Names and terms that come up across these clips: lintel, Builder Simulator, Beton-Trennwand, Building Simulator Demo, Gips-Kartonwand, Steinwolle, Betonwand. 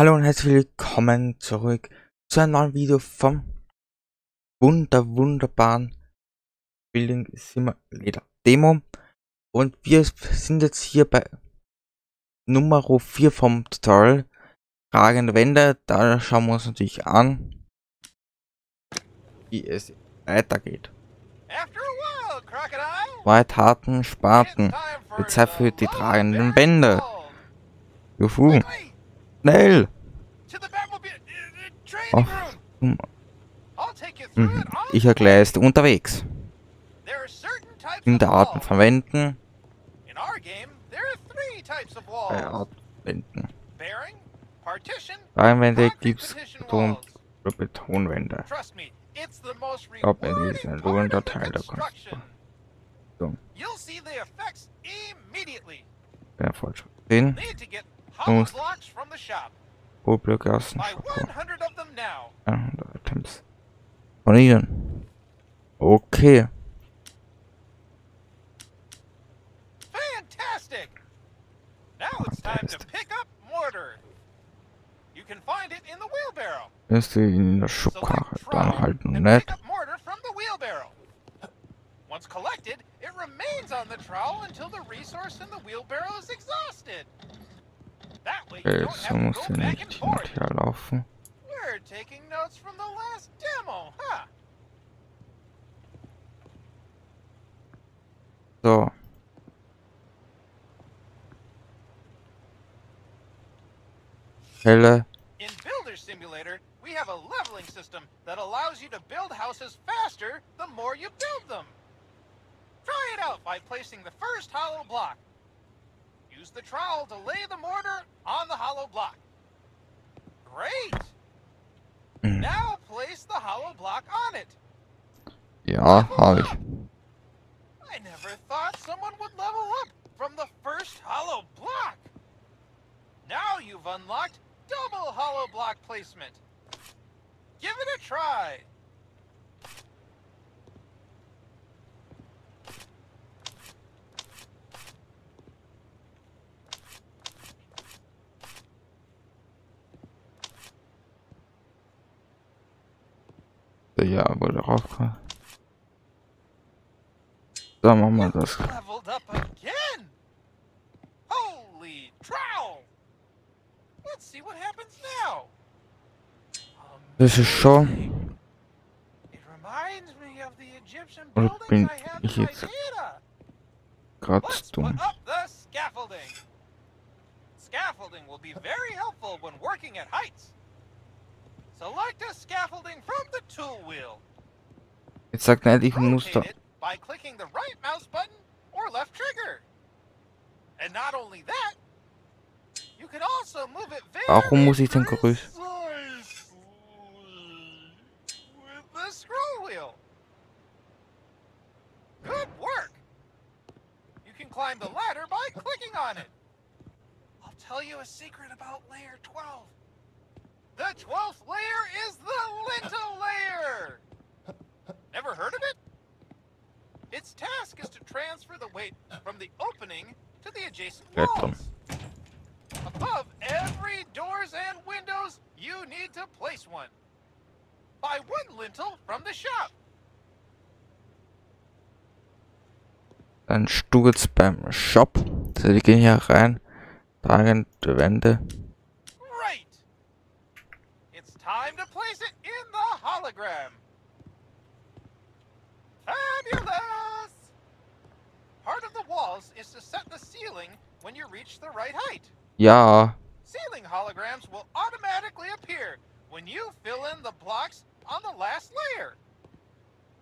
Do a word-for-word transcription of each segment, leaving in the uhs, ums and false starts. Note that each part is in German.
Hallo und herzlich willkommen zurück zu einem neuen Video vom wunder wunderbaren Building Simulator Demo, und wir sind jetzt hier bei Nummer vier vom Tutorial Tragende Wände. Da schauen wir uns natürlich an, wie es weitergeht. Zwei harten Spaten, jetzt Zeit für die tragenden Wände. Juhu. Schnell! Oh. Hm. Ich erkläre es unterwegs. In der Arten verwenden. Bei Arten verwenden. Reinwände, Gips, Karton, Betonwände. Ich glaube, es ist ein lohnender Teil der Konstruktion. Der Fortschritt sehen. Und Rohblöcke aus dem hundert Items von ihnen. Okay. Fantastic. Now it's time to pick up mortar. You can find it in the wheelbarrow. Ist die in der Schubkarre dann halt nett. Once collected, it remains on the trowel until the resource in the wheelbarrow is exhausted. Okay, so muss ich nicht hin und her laufen. So. Helle. In Builder Simulator, we have a leveling system that allows you to build houses faster the more you build them. Try it out by placing the first hollow block. Use the trowel to lay the mortar on the hollow block. Great. Mm. Now place the hollow block on it. Yeah, habe ich. I never thought someone would level up from the first hollow block. Now you've unlocked double hollow block placement. Give it a try. Ja, wurde draufgekommen. Da machen wir das. Das ist schon. Oder bin ich jetzt gerade dumm? Select a scaffolding from the tool wheel. Jetzt sagt er, ich muss da. By clicking the right mouse button or left trigger. And not only that, you can also move it very. Warum muss ich denn größer? With the scroll wheel. Good work. You can climb the ladder by clicking on it. I'll tell you a secret about layer twelve. The twelfth layer is the lintel layer! Never heard of it? Its task is to transfer the weight from the opening to the adjacent walls. Above every doors and windows, you need to place one. Buy one lintel from the shop. Dann Stugels beim Shop. Also die gehen hier rein, tragen die Wände. Time to place it in the hologram. Fabulous! Part of the walls is to set the ceiling when you reach the right height. Yeah. Ceiling holograms will automatically appear when you fill in the blocks on the last layer.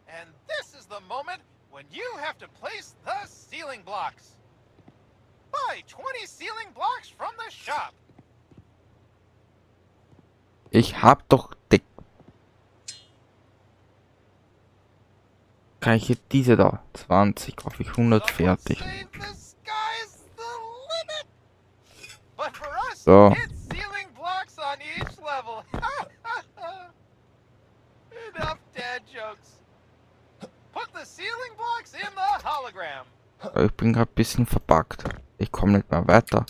And this is the moment when you have to place the ceiling blocks. Buy twenty ceiling blocks from the shop. Ich hab doch dick. Kann ich hier diese da? zwanzig, kaufe ich hundert, fertig. So. Ich bin gerade ein bisschen verpackt. Ich komme nicht mehr weiter.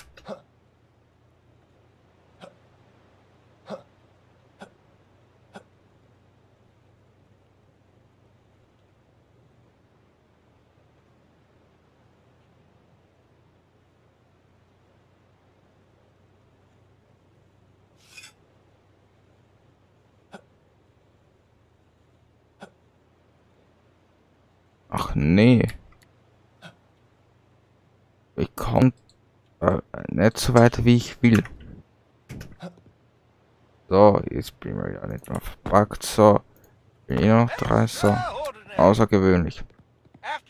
Ach nee. Ich komme äh, nicht so weit, wie ich will. So, jetzt bin ich ja nicht mehr verpackt. So, bin ich noch drei. So, außergewöhnlich.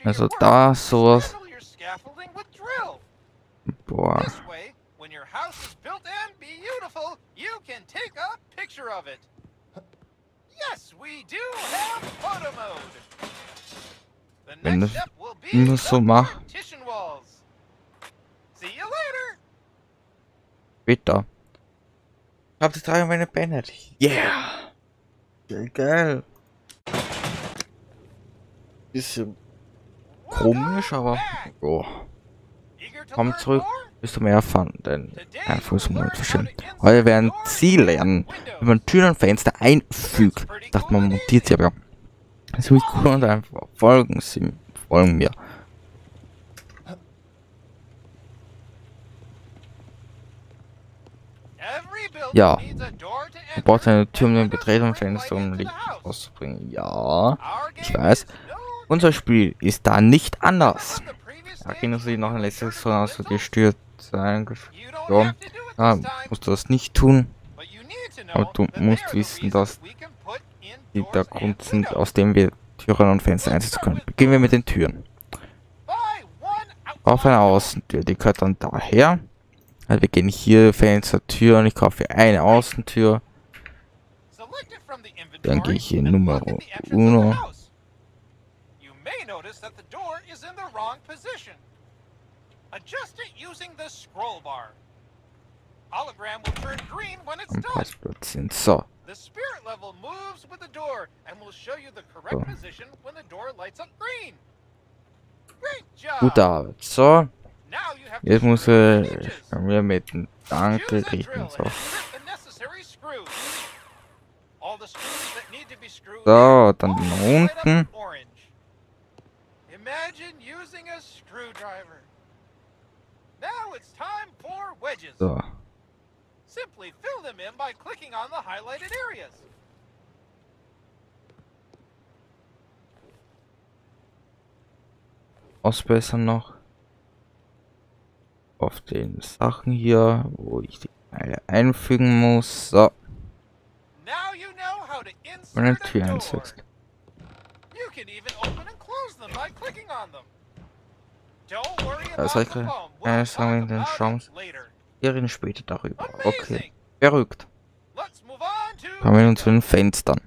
Also da sowas. Boah. Wenn das nur so macht. Bitte. Ich hab die Tage meine beendet. Yeah! Sehr geil. Bisschen komisch, aber. Oh. Komm zurück, wirst du mehr erfahren, denn ein Fußmodell verschieden. Heute werden Sie lernen, wie man Türen und Fenster einfügt. Ich dachte, man montiert sie aber. Das ist wirklich cool und einfach. Folgen Sie, folgen mir. Ja. Du brauchst eine Tür, um den Betrieb und Fenster um Licht auszubringen. Ja, ich weiß. Unser Spiel ist da nicht anders. Da können Sie noch ein letztes Mal aus gestürzt sein. Ja, ja, musst du das nicht tun. Aber du musst wissen, dass die der Grund sind, aus dem wir Türen und Fenster einsetzen können. Beginnen wir mit den Türen. Auf eine Außentür, die gehört dann daher. Also wir gehen hier Fenster, Tür und ich kaufe eine Außentür. Dann gehe ich hier Nummer Uno. Und Passplatz sind so. so. Gute Arbeit, so. Jetzt muss ich mir mit dem Danke richten. So. so, dann nach unten. So. Ausbessern noch. Auf den Sachen hier, wo ich die Teile einfügen muss. So. Und eine Tür einsetzt. Das heißt, keine Sachen in den Chance. Wir reden später darüber. Okay. Verrückt. Kommen wir nun zu den Fenstern.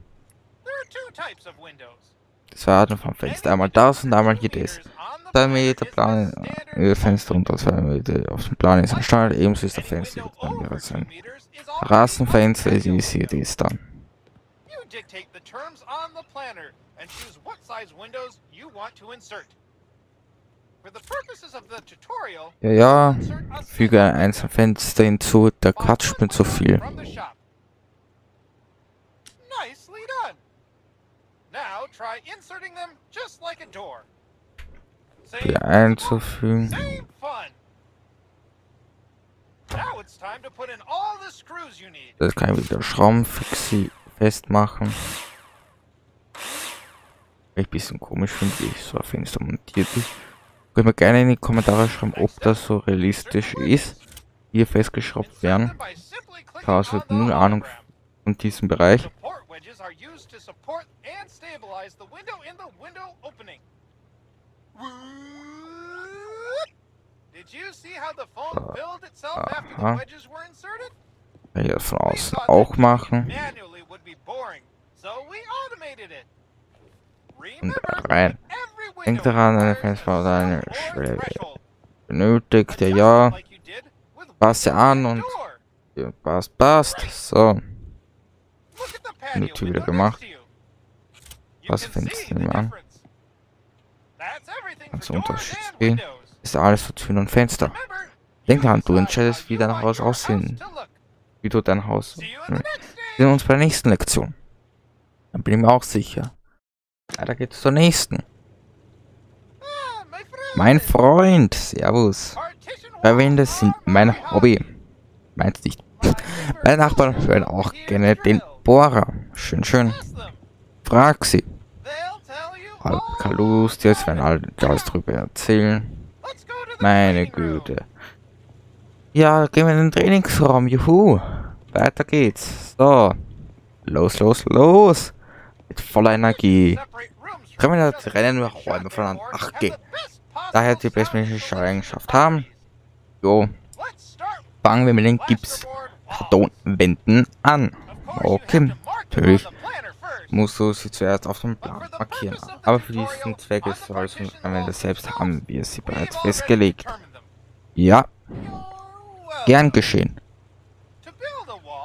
Zwei Arten von Fenstern. Einmal das und einmal hier das. zwei Meter Plan äh, Fenster unter zwei Meter auf dem Plan ist ein Standard, ebenso ist der Fenster sein. Rasenfenster ist wie sie dies dann. Ja, ja, füge ein einzelnes Fenster hinzu, der quatscht mir zu viel. Hier einzufügen. Das kann ich wieder Schrauben fixi festmachen. Ein bisschen komisch finde ich, so ein Fenster montiert ist. Könnt ihr mir gerne in die Kommentare schreiben, ob das so realistisch ist. Hier festgeschraubt werden. Ich habe null Ahnung von diesem Bereich. Ja, von außen auch machen. Und rein. Denkt daran, eine Fenster oder eine Schwelle benötigt. Ja, passt sie an und ja, passt, passt. So. Und die Tür wieder gemacht. Was findest du denn an? Also Unterschied sehen, ist alles für Türen und Fenster. Denk daran, du entscheidest, wie dein Haus aussehen. Wie du dein Haus. Wir sehen uns bei der nächsten Lektion. Dann bin ich mir auch sicher. Weiter geht's zur nächsten. Mein Freund, servus. Wände sind mein Hobby. Meinst nicht? Meine Nachbarn hören auch gerne den Bohrer. Schön, schön. Frag sie. Hab keine Lust, jetzt werden alles drüber erzählen. Meine Güte. Ja, gehen wir in den Trainingsraum, juhu. Weiter geht's. So. Los, los, los. Mit voller Energie. Können wir das Rennen wir Räume voneinander. Ach, geh. Daher die bestmögliche Eigenschaft haben. Jo. Fangen wir mit den Gips-Kartonwänden an. Okay. Natürlich musst du sie zuerst auf dem Plan markieren. Aber für diesen Zweck sollst du Anwender selbst haben wir sie bereits festgelegt. Ja. Gern geschehen.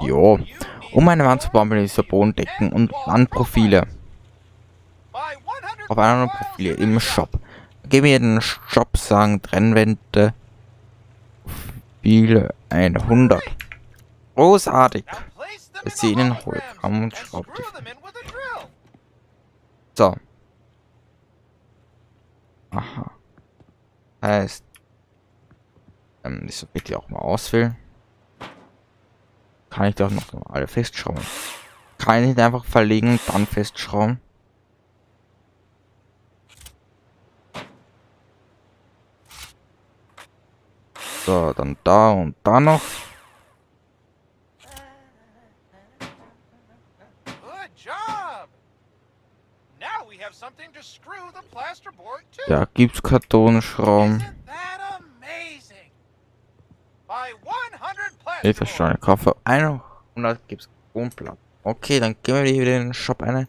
Jo. Um eine Wand zu bauen, benutzt du Bodendecken und Wandprofile. Auf einem Profil im Shop. Gehen wir in den Shop, sagen Trennwände. Viele hundert. Großartig. Wir sehen den Hologramm und schraubt. So. Aha. Heißt. Ähm, ich so bitte auch mal auswählen. Kann ich doch noch mal alle festschrauben. Kann ich nicht einfach verlegen und dann festschrauben? So, dann da und da noch. Ja, gibt's Kartonenschrauben. Ich das schon, ich kaufe hundert gibt's Kartonplatten. Okay, dann gehen wir wieder in den Shop eine.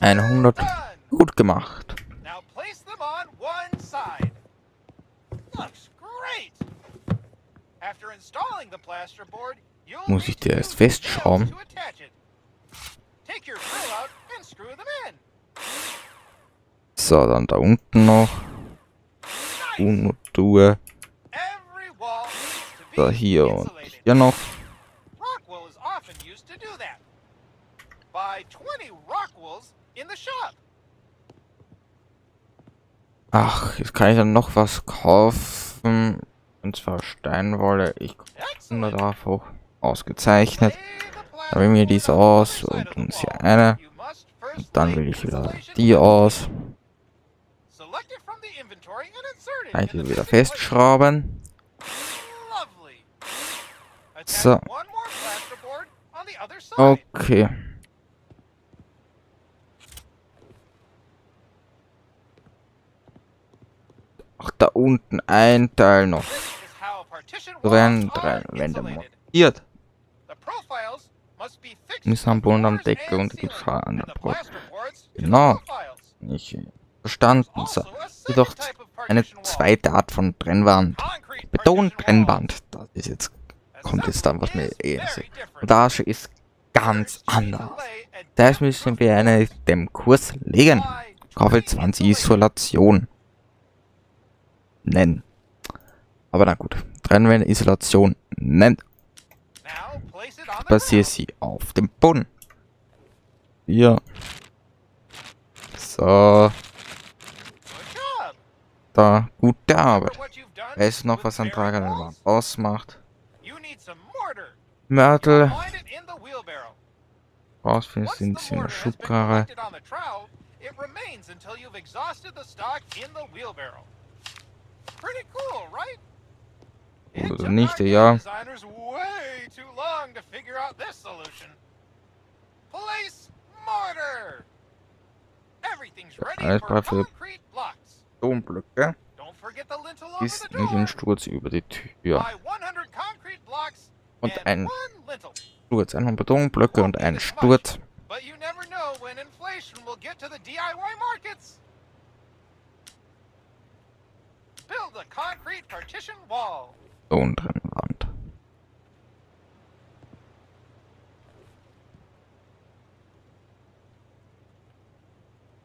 hundert. Gut gemacht. Muss ich dir erst festschrauben? So, dann da unten noch. Unutur. So, hier und hier noch. Ach, jetzt kann ich dann noch was kaufen. Und zwar Steinwolle. Ich komme darauf hoch. Ausgezeichnet. Dann will mir dies aus und uns hier eine. Und dann will ich wieder die aus. Kann ich die wieder festschrauben. So. Okay. Ach, da unten ein Teil noch. So werden drei Wände montiert. Müssen am Boden, am Decke und die Gefahr an der Brot. Genau. Nicht verstanden. So. Jedoch eine zweite Art von Trennwand. Beton-Trennwand. Das ist jetzt, kommt jetzt dann, was mir eh ist. Und das ist ganz anders. Das müssen wir eine dem Kurs legen. Ich kaufe zwanzig Isolation. Nennen. Aber na gut. Trennwände Isolation nennen. Ich basiere sie auf dem Boden. Ja. So. Da. Gute Arbeit. Weißt du noch, was ein Trag an der Wand ausmacht? Mörtel. Rausfindest du in der Schubkarre. Oder nicht, ja. Alles bei für Domblöcke. Ist nicht ein Sturz über die Tür. Und ein Sturz, ein Betonblöcke und ein Sturz. Und Trennwand.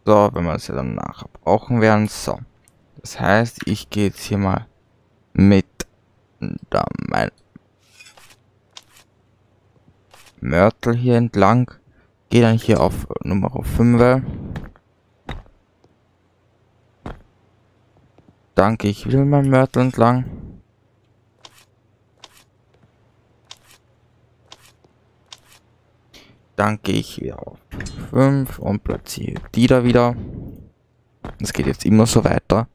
So, wenn wir es ja dann nachher brauchen werden. So. Das heißt, ich gehe jetzt hier mal mit da mein Mörtel hier entlang. Gehe dann hier auf Nummer fünf. Danke, ich will mein Mörtel entlang. Dann gehe ich hier auf fünf und platziere die da wieder. Das geht jetzt immer so weiter.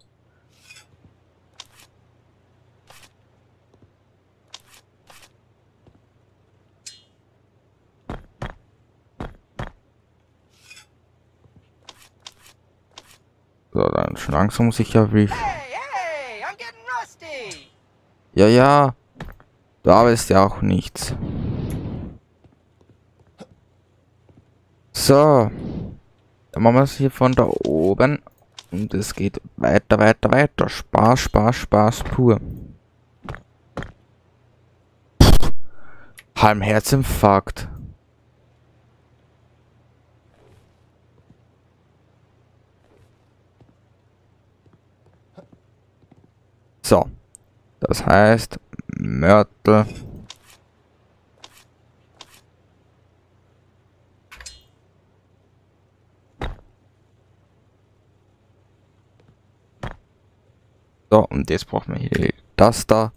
So, dann schon langsam sicher wie ich. Ja, ja. Du arbeitest ja auch nichts. So. Dann machen wir es hier von da oben. Und es geht weiter, weiter, weiter. Spaß, Spaß, Spaß pur. Halb Herzinfarkt. So. Das heißt, Mörtel. So, und jetzt brauchen wir hier das da.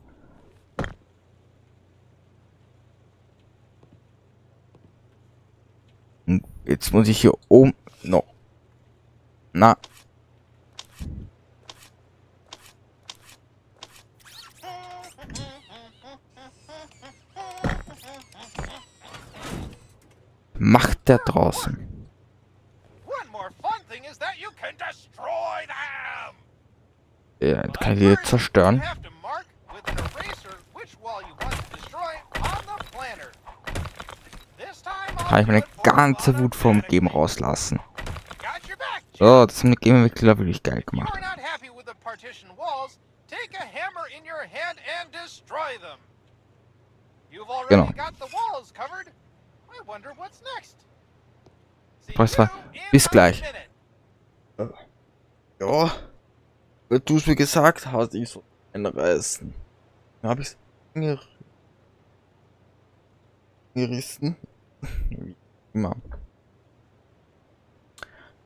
Und jetzt muss ich hier oben noch. Na. Macht der draußen. Ja, das kann ich jetzt zerstören. Kann ich meine ganze Wut vom Game rauslassen. So, das haben die Game Entwickler wirklich geil gemacht. Genau. Weißt du, bis gleich. Ja, weil du es mir gesagt hast, ich soll einreißen. Dann habe ich es gerissen. Wie immer.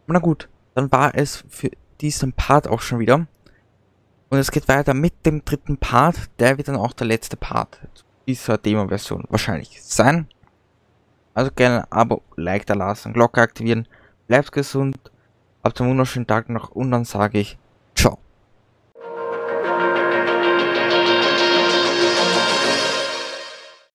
Na gut, dann war es für diesen Part auch schon wieder. Und es geht weiter mit dem dritten Part. Der wird dann auch der letzte Part dieser Demo-Version wahrscheinlich sein. Also gerne ein Abo, Like da lassen, Glocke aktivieren, bleibt gesund, habt einen wunderschönen Tag noch und dann sage ich